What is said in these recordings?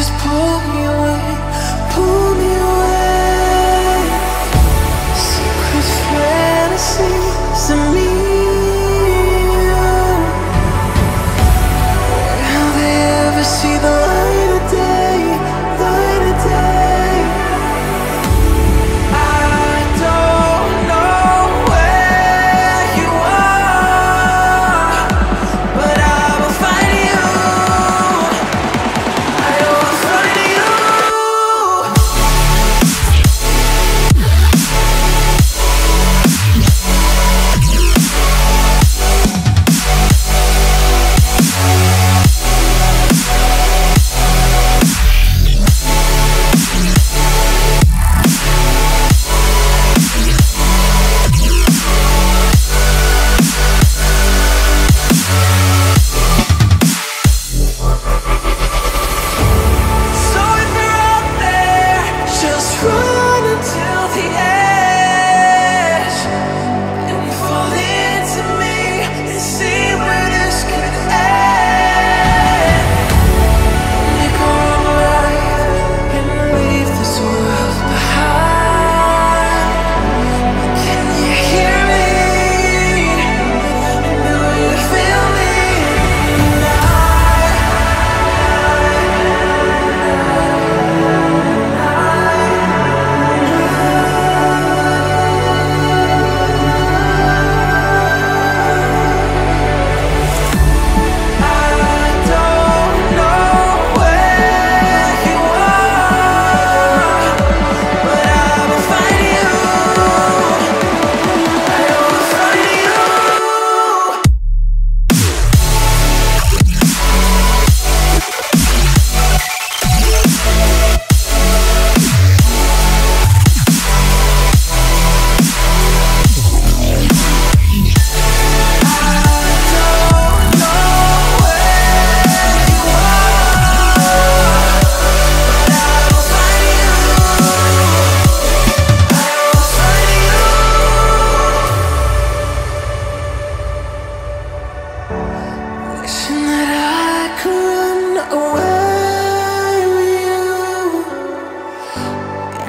Just pull me away, secret fantasies of me and you. Will they ever see the light of day, light of day? I don't know where you are, but I will find you.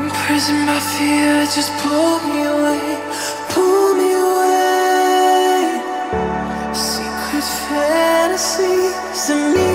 Imprisoned by fear, just pull me away. Secret fantasies of me.